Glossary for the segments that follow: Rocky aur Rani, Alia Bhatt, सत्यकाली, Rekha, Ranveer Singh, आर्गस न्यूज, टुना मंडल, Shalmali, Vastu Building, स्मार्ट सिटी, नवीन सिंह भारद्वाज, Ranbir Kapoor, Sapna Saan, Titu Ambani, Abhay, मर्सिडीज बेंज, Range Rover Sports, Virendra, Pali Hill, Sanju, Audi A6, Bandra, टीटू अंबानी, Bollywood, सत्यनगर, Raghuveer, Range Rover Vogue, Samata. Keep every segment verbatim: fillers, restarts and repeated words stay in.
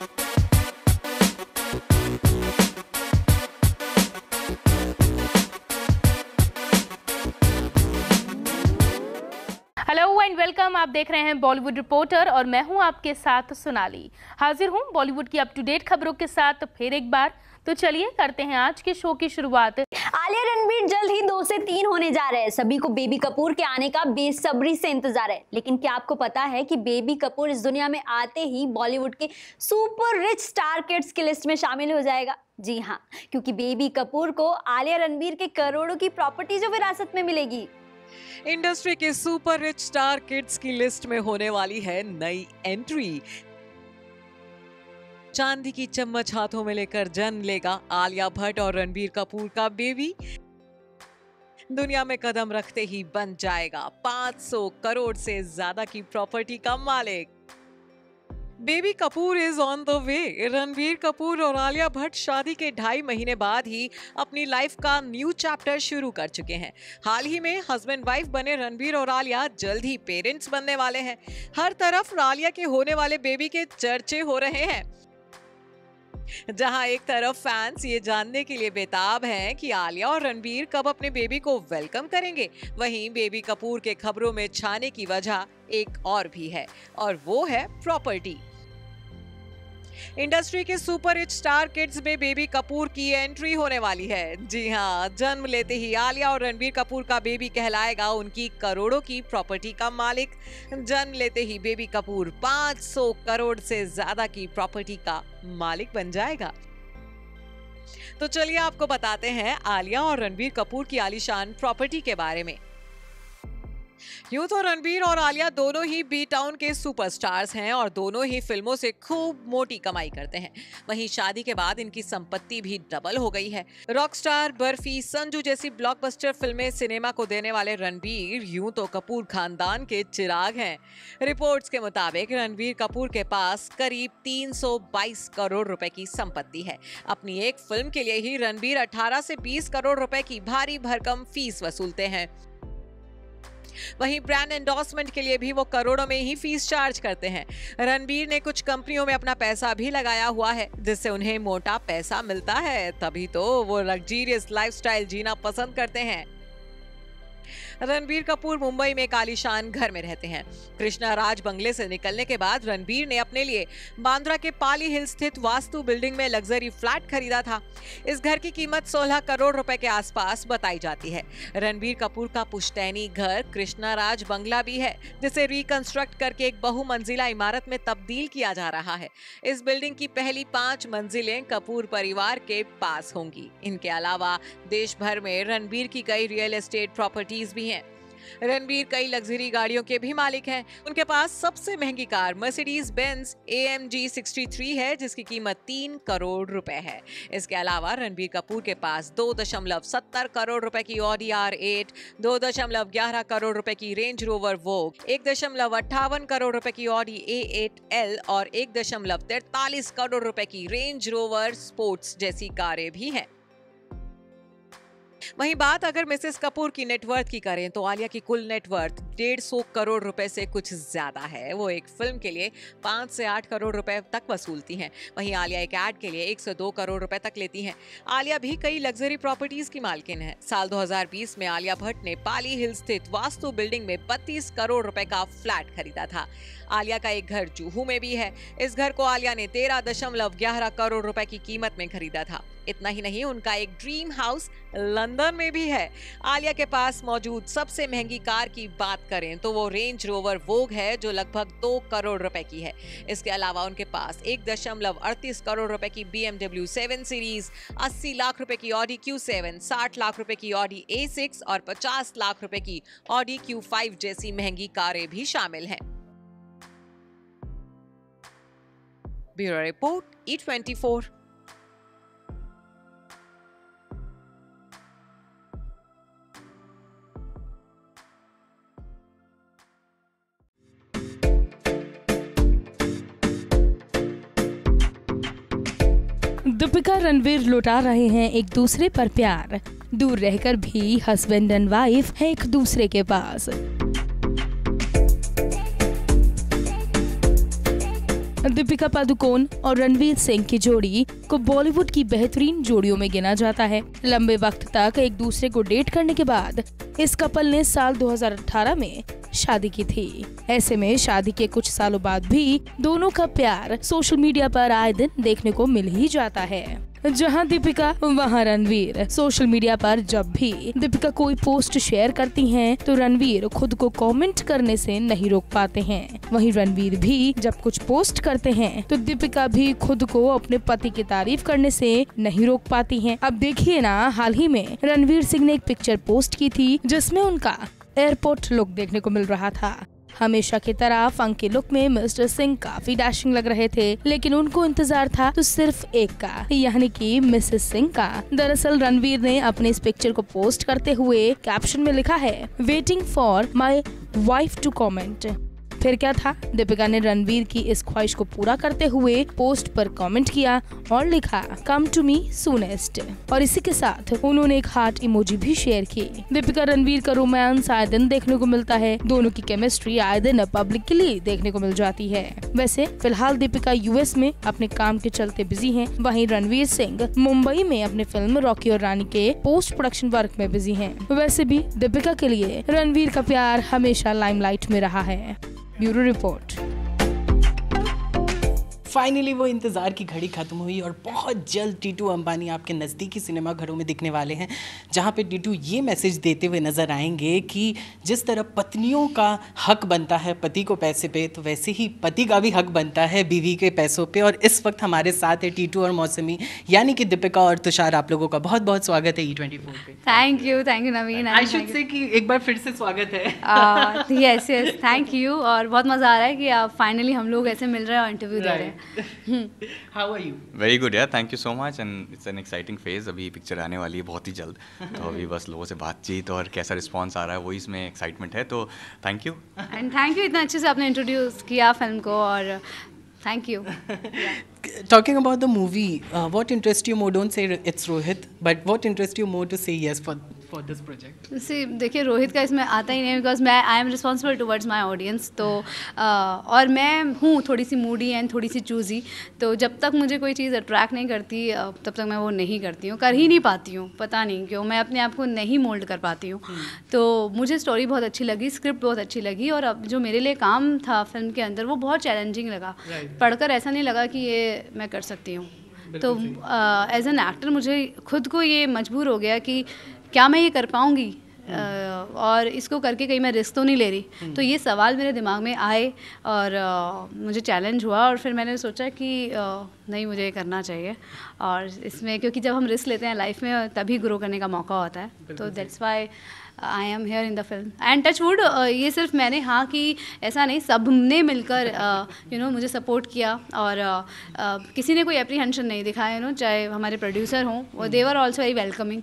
Hello and welcome, आप देख रहे हैं बॉलीवुड रिपोर्टर और मैं हूं आपके साथ सोनाली। हाजिर हूं बॉलीवुड की अप टू डेट खबरों के साथ फिर एक बार। तो चलिए करते हैं आज के शो की शुरुआत। आलिया रणबीर जल्द ही दो से तीन होने जा रहे हैं। सभी को बेबी कपूर के आने का बेसब्री से इंतजार है, लेकिन क्या आपको पता है कि बेबी कपूर इस दुनिया में आते ही बॉलीवुड के सुपर रिच स्टार किड्स की लिस्ट में शामिल हो जाएगा। जी हाँ, क्योंकि बेबी कपूर को आलिया रणबीर के करोड़ों की प्रॉपर्टी जो विरासत में मिलेगी। इंडस्ट्री के सुपर रिच स्टार किड्स की लिस्ट में होने वाली है नई एंट्री। चांदी की चम्मच हाथों में लेकर जन्म लेगा आलिया भट्ट और रणबीर कपूर का बेबी। दुनिया में कदम रखते ही बन जाएगा पाँच सौ करोड़ से ज्यादा की प्रॉपर्टी का मालिक। Baby Kapoor is on the way. Ranbir Kapoor और आलिया भट्ट शादी के ढाई महीने बाद ही अपनी लाइफ का न्यू चैप्टर शुरू कर चुके हैं। हाल ही में हस्बैंड वाइफ बने रणबीर और आलिया जल्द ही पेरेंट्स बनने वाले हैं। हर तरफ आलिया के होने वाले बेबी के चर्चे हो रहे हैं, जहां एक तरफ फैंस ये जानने के लिए बेताब हैं कि आलिया और रणबीर कब अपने बेबी को वेलकम करेंगे। वहीं बेबी कपूर के खबरों में छाने की वजह एक और भी है, और वो है प्रॉपर्टी। इंडस्ट्री के सुपर हिट स्टार किड्स में बेबी कपूर की एंट्री होने वाली है। जी हाँ, जन्म लेते ही आलिया और रणबीर कपूर का बेबी कहलाएगा उनकी करोड़ों की प्रॉपर्टी का मालिक। जन्म लेते ही बेबी कपूर पाँच सौ करोड़ से ज्यादा की प्रॉपर्टी का मालिक बन जाएगा। तो चलिए आपको बताते हैं आलिया और रणबीर कपूर की आलीशान प्रॉपर्टी के बारे में। यूं तो रणबीर और आलिया दोनों ही बी टाउन के सुपरस्टार्स हैं और दोनों ही फिल्मों से खूब मोटी कमाई करते हैं। वहीं शादी के बाद इनकी संपत्ति भी डबल हो गई है। रॉकस्टार, बर्फी, संजू जैसी ब्लॉकबस्टर फिल्में सिनेमा को देने वाले रणबीर यूं तो कपूर खानदान के चिराग हैं। रिपोर्ट्स के मुताबिक रणबीर कपूर के पास करीब तीन सौ बाईस करोड़ रुपए की संपत्ति है। अपनी एक फिल्म के लिए ही रणबीर अठारह से बीस करोड़ रुपए की भारी भरकम फीस वसूलते हैं। वहीं ब्रांड एंडोर्समेंट के लिए भी वो करोड़ों में ही फीस चार्ज करते हैं। रणबीर ने कुछ कंपनियों में अपना पैसा भी लगाया हुआ है, जिससे उन्हें मोटा पैसा मिलता है, तभी तो वो लग्जरियस लाइफस्टाइल जीना पसंद करते हैं। रणबीर कपूर मुंबई में एक आलीशान घर में रहते हैं। कृष्णा राज बंगले से निकलने के बाद रणबीर ने अपने लिए बांद्रा के पाली हिल स्थित वास्तु बिल्डिंग में लग्जरी फ्लैट खरीदा था। इस घर की कीमत सोलह करोड़ रुपए के आसपास बताई जाती है। रणबीर कपूर का पुश्तैनी घर कृष्णा राज बंगला भी है, जिसे रिकंस्ट्रक्ट करके एक बहुमंजिला इमारत में तब्दील किया जा रहा है। इस बिल्डिंग की पहली पांच मंजिलें कपूर परिवार के पास होंगी। इनके अलावा देश भर में रणबीर की कई रियल एस्टेट प्रॉपर्टीज भी हैं। रणबीर कई लग्जरी गाड़ियों के भी मालिक हैं। उनके पास सबसे महंगी car मर्सिडीज बेंज A M G sixty three है, जिसकी कीमत तीन करोड़ रुपए है। इसके अलावा रणबीर कपूर के पास दो दशमलव सत्तर करोड़ रुपए की ऑडी आर एट, दो दशमलव ग्यारह करोड़ रुपए की रेंज रोवर वोग, एक दशमलव अट्ठावन करोड़ रुपए की ऑडी ए एट एल और एक दशमलव तैंतालीस करोड़ रुपए की रेंज रोवर स्पोर्ट्स जैसी कारें भी हैं। वहीं बात अगर मिसेस कपूर की नेटवर्थ की करें तो आलिया की कुल नेटवर्थ डेढ़ सौ करोड़ रुपए से कुछ ज्यादा है। वो एक फिल्म के लिए पाँच से आठ करोड़ रुपए तक वसूलती हैं। वहीं आलिया एक ऐड के लिए एक सौ दो करोड़ रुपए तक लेती हैं। आलिया भी कई लग्जरी प्रॉपर्टीज की मालकिन है। साल दो हज़ार बीस में आलिया भट्ट ने पाली हिल स्थित वास्तु बिल्डिंग में बत्तीस करोड़ रुपए का फ्लैट खरीदा था। आलिया का एक घर जूहू में भी है। इस घर को आलिया ने तेरह दशमलव ग्यारह करोड़ रुपए की कीमत में खरीदा था। इतना ही नहीं, उनका एक ड्रीम हाउस लंदन में भी है। आलिया के पास मौजूद सबसे महंगी कार की बात करें तो वो रेंज रोवर वोग है, जो लगभग दो करोड़ रुपए की है। इसके अलावा उनके पास एक दशमलव अड़तीस करोड़ रुपए की B M W seven series, अस्सी लाख रुपए की ऑडी क्यू सेवन, साठ लाख रुपए की ऑडी ए सिक्स और पचास लाख रुपए की ऑडी क्यू फाइव जैसी महंगी कारें भी शामिल हैं। Bureau report, E twenty four. Deepika Ranveer लुटा रहे हैं एक दूसरे पर प्यार, दूर रहकर भी हस्बैंड एंड वाइफ है एक दूसरे के पास। दीपिका पादुकोण और रणवीर सिंह की जोड़ी को बॉलीवुड की बेहतरीन जोड़ियों में गिना जाता है। लंबे वक्त तक एक दूसरे को डेट करने के बाद इस कपल ने साल दो हज़ार अठारह में शादी की थी। ऐसे में शादी के कुछ सालों बाद भी दोनों का प्यार सोशल मीडिया पर आए दिन देखने को मिल ही जाता है। जहां दीपिका वहां रणवीर। सोशल मीडिया पर जब भी दीपिका कोई पोस्ट शेयर करती हैं तो रणवीर खुद को कमेंट करने से नहीं रोक पाते हैं। वहीं रणवीर भी जब कुछ पोस्ट करते हैं तो दीपिका भी खुद को अपने पति की तारीफ करने से नहीं रोक पाती हैं। अब देखिए ना, हाल ही में रणवीर सिंह ने एक पिक्चर पोस्ट की थी जिसमें उनका एयरपोर्ट लुक देखने को मिल रहा था। हमेशा की तरह फंकी लुक में मिस्टर सिंह काफी डैशिंग लग रहे थे, लेकिन उनको इंतजार था तो सिर्फ एक का, यानी कि मिसेस सिंह का। दरअसल रणवीर ने अपने इस पिक्चर को पोस्ट करते हुए कैप्शन में लिखा है, waiting for my wife to comment. फिर क्या था, दीपिका ने रणवीर की इस ख्वाहिश को पूरा करते हुए पोस्ट पर कमेंट किया और लिखा, कम टू मी सूनेस्ट। और इसी के साथ उन्होंने एक हार्ट इमोजी भी शेयर की। दीपिका रणवीर का रोमांस आए दिन देखने को मिलता है। दोनों की केमिस्ट्री आए दिन पब्लिकली देखने को मिल जाती है। वैसे फिलहाल दीपिका यूएस में अपने काम के चलते बिजी है, वहीं रणवीर सिंह मुंबई में अपने फिल्म रॉकी और रानी के पोस्ट प्रोडक्शन वर्क में बिजी है। वैसे भी दीपिका के लिए रणवीर का प्यार हमेशा लाइमलाइट में रहा है। Bureau report. फाइनली वो इंतज़ार की घड़ी खत्म हुई और बहुत जल्द टीटू अंबानी आपके नज़दीकी सिनेमा घरों में दिखने वाले हैं, जहां पे टीटू ये मैसेज देते हुए नज़र आएंगे कि जिस तरह पत्नियों का हक बनता है पति को पैसे पे, तो वैसे ही पति का भी हक बनता है बीवी के पैसों पे। और इस वक्त हमारे साथ है टीटू और मौसमी, यानी कि दीपिका और तुषार। आप लोगों का बहुत बहुत स्वागत है ई ट्वेंटी फोर पे। Thank you, thank you Naveen. I should say कि एक बार फिर से स्वागत है। Yes yes, thank you. और बहुत मज़ा आ रहा है कि आप फाइनली हम लोग ऐसे मिल रहे हैं और इंटरव्यू दे रहे हैं। How are you? Very good, yeah. Thank you so much, and it's an exciting phase. अभी पिक्चर आने वाली है बहुत ही जल्द, तो अभी बस लोगों से बातचीत और कैसा रिस्पॉन्स आ रहा है वही इसमें एक्साइटमेंट है। तो thank you and thank you, इतना अच्छे से आपने इंट्रोड्यूस किया फिल्म को, और thank you. Talking about the movie, uh, what interests you more? Don't say it's Rohit, but what interests you more to say yes for for this project? See, देखिए रोहित का इसमें आता ही नहीं, because मैं I am responsible towards my audience, तो और मैं हूँ थोड़ी सी moody and थोड़ी सी choosy, तो जब तक मुझे कोई चीज़ attract नहीं करती तब तक मैं वो नहीं करती हूँ, कर ही नहीं पाती हूँ, पता नहीं क्यों मैं अपने आप को नहीं mold कर पाती हूँ। तो मुझे story बहुत अच्छी लगी, script बहुत अच्छी लगी, और अब जो मेरे लिए काम था फिल्म के अंदर वो बहुत challenging लगा, पढ़कर ऐसा नहीं लगा कि ये मैं कर सकती हूँ। तो एज एन एक्टर मुझे खुद को ये मजबूर हो गया कि क्या मैं ये कर पाऊँगी, uh, और इसको करके कहीं मैं रिस्क तो नहीं ले रही। तो ये सवाल मेरे दिमाग में आए और uh, मुझे चैलेंज हुआ, और फिर मैंने सोचा कि uh, नहीं, मुझे ये करना चाहिए। और इसमें क्योंकि जब हम रिस्क लेते हैं लाइफ में तभी ग्रो करने का मौका होता है, तो that's why I am here in the film. And touch wood, ये सिर्फ मैंने हाँ कि ऐसा नहीं, सब ने मिलकर you uh, no you know, मुझे सपोर्ट किया, और uh, uh, किसी ने कोई एप्रीहेंशन नहीं दिखाया, यू नो, चाहे हमारे प्रोड्यूसर हों, वो they were also very welcoming.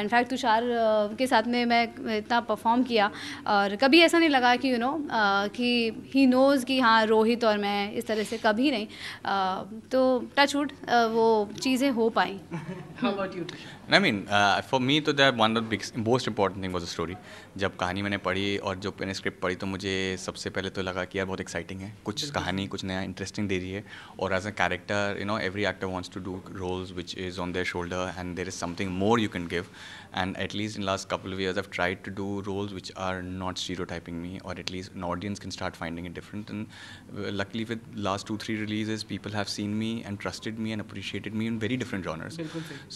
In fact Tushar के साथ में मैं इतना परफॉर्म किया और कभी ऐसा नहीं लगा कि you you know know, uh, कि ही नोज़ कि हाँ रोहित और मैं इस तरह से, कभी नहीं। uh, तो टच वुड uh, वो चीज़ें हो पाई। I mean, uh, for me, तो that one of the big, most important thing was the story. जब कहानी मैंने पढ़ी और जो मैंने स्क्रिप्ट पढ़ी, तो मुझे सबसे पहले तो लगा कि यार बहुत एक्साइटिंग है, कुछ कहानी कुछ नया इंटरेस्टिंग दे रही है। और as a character, you know, every actor wants to do roles which is on their shoulder and there is something more you can give. And at least in last couple of years I have tried to do roles which are not stereotyping me, और at least an audience can start finding it different. And luckily with last two three releases people have seen me and trusted me and appreciated me in very different genres.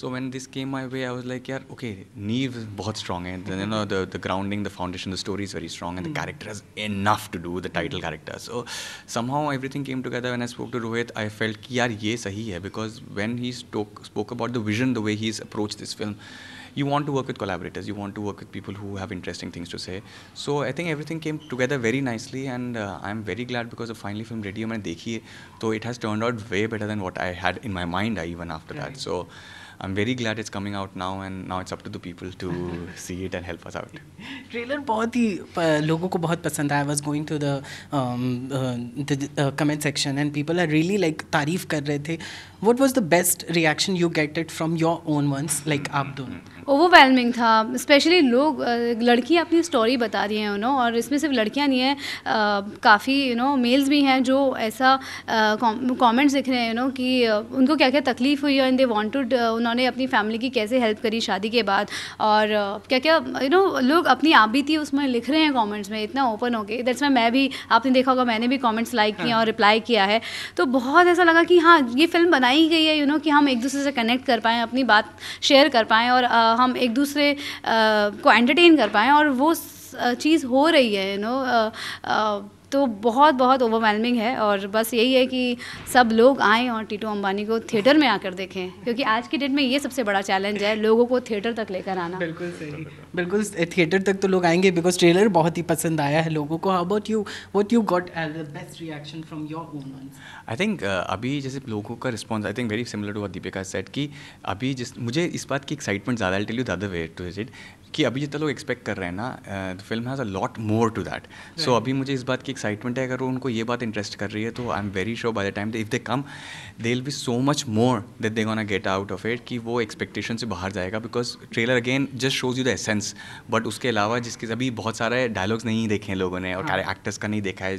So when this came my way, I was like यार okay, नीव बहुत strong है, you know, the the ground, the foundation, the story is very strong, and mm. the character has enough to do, the title mm. character. So somehow everything came together. When I spoke to Rohit, I felt कि यार ये सही है, because when he spoke spoke about the vision, the way he's approached this film, you want to work with collaborators, you want to work with people who have interesting things to say. So I think everything came together very nicely, and uh, I'm very glad because of finally film ready मैंने देखी, तो it has turned out way better than what I had in my mind even after right. that. So I'm very glad it's coming out now, and now it's up to the people to see it and help us out. Trailer बहुत ही लोगों को बहुत पसंद आया। I was going to the um, uh, the uh, comment section and people are really like तारीफ कर रहे थे। What was the best reaction you get it from your own ones, like आप दोनों? ओवरवेलमिंग था। स्पेशली लोग, लड़कियां अपनी स्टोरी बता रही हैं यू नो, और इसमें सिर्फ लड़कियां नहीं हैं, काफ़ी यू नो मेल्स भी हैं जो ऐसा कमेंट्स दिख रहे हैं यू नो कि उनको क्या क्या तकलीफ़ हुई एंड दे वांटेड, उन्होंने अपनी फैमिली की कैसे हेल्प करी शादी के बाद, और क्या क्या यू नो लोग अपनी आबीती उसमें लिख रहे हैं कॉमेंट्स में इतना ओपन होके। दैट्स वाई मैं भी, आपने देखा होगा मैंने भी कॉमेंट्स लाइक किए और रिप्लाई किया है, तो बहुत ऐसा लगा कि हाँ ये फिल्म बनाई गई है यू नो कि हम एक दूसरे से कनेक्ट कर पाएँ, अपनी बात शेयर कर पाएँ और हम एक दूसरे को एंटरटेन कर पाएँ, और वो चीज़ हो रही है यू नो। तो बहुत बहुत ओवरवेलमिंग है और बस यही है कि सब लोग आएँ और टीटू अंबानी को थिएटर में आकर देखें, क्योंकि आज की डेट में ये सबसे बड़ा चैलेंज है, लोगों को थिएटर तक लेकर आना। बिल्कुल सही, बिल्कुल थिएटर तक तो लोग आएंगे बिकॉज ट्रेलर बहुत ही पसंद आया है लोगों को। How about you, what you got as the best reaction from your own? I think अभी जैसे लोगों का response, I think very similar to what Deepika said कि अभी जिस मुझे इस बात की एक्साइटमेंट ज़्यादा, I tell you the other way to it, कि अभी जितना लोग एक्सपेक्ट कर रहे हैं ना, film has a lot more to that. So अभी मुझे इस बात की एक्साइटमेंट है, अगर उनको ये बात इंटरेस्ट कर रही है तो I am very sure by the time if they come they will be so much more that they gonna get out of it, कि वो एक्सपेक्टेशन से बाहर जाएगा। Because trailer again just shows you the essence, but उसके अलावा जिसके अभी बहुत सारे डायलॉग्स नहीं देखे हैं लोगों ने, और एक्टर्स का नहीं देखा है,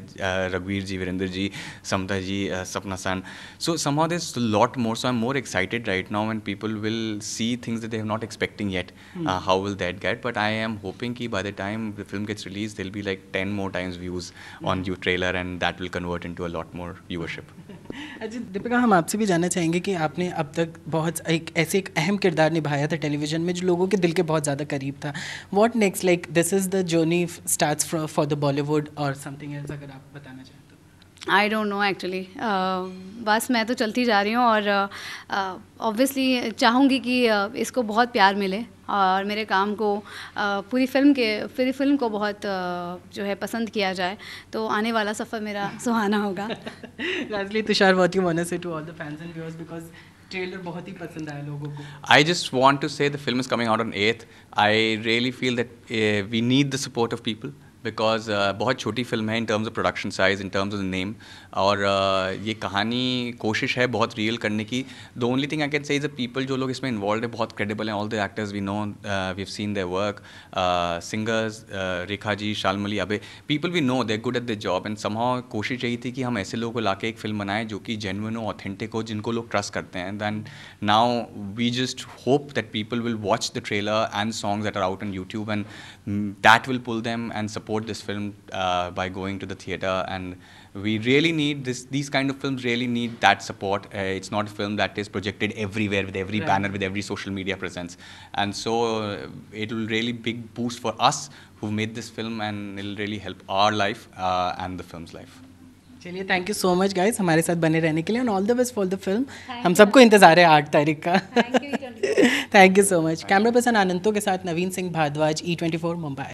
रघुवीर जी, वीरेंद्र जी, समता जी, सपना सान, so somehow there is lot more. So I am more excited right now and people will see things that they have not expecting yet, how will that get, but I am hoping ki by the time the film gets released there'll be like ten more times views on your trailer and that will convert into a lot more viewership. अच्छा दीपिका, हम आपसे भी जानना चाहेंगे कि आपने अब तक बहुत एक ऐसे एक अहम किरदार निभाया था टेलीविजन में जो लोगों के दिल के बहुत ज़्यादा करीब था। What next, like this is the journey starts for for the Bollywood or something else, अगर आप बताना चाहें? आई डोंट नो एक्चुअली, बस मैं तो चलती जा रही हूँ और ऑब्वियसली uh, चाहूँगी कि uh, इसको बहुत प्यार मिले और मेरे काम को uh, पूरी फिल्म के पूरी फिल्म को बहुत uh, जो है पसंद किया जाए, तो आने वाला सफ़र मेरा सुहाना होगा। Lastly Tushar, what you want to say to all the fans and viewers, because trailer बहुत ही पसंद आया लोगों को। I just want to say the film is coming out on eighth. I really feel that we need the support of people, because uh, बहुत छोटी film है in terms of production size, in terms of the name, और uh, ये कहानी कोशिश है बहुत real करने की। The only thing I can say is the people जो लोग इसमें इन्वॉल्व है बहुत क्रेडिबल हैं। All the actors we know, we have seen their work, singers Rekha ji, Shalmali, Abhay, people we know they are good at the job, and somehow कोशिश यही थी कि हम ऐसे लोगों को लाके एक फिल्म बनाएं जो कि जेन्युइन हो, ऑथेंटिक हो, जिनको लोग ट्रस्ट करते हैं। Then now we just hope that people will watch the trailer and songs that are out on YouTube and that will pull them and support this film uh, by going to the theater, and we really need this, these kind of films really need that support. Uh, it's not a film that is projected everywhere with every right. banner, with every social media presence, and so uh, it will really big boost for us who made this film, and it'll really help our life uh, and the film's life. चलिए, thank you so much guys हमारे साथ बने रहने के लिए, and all the best for the film. हम सबको इंतजार है आठ तारीख का। Thank you so much. Camera person Anando के साथ नवीन सिंह भारद्वाज, E twenty four Mumbai.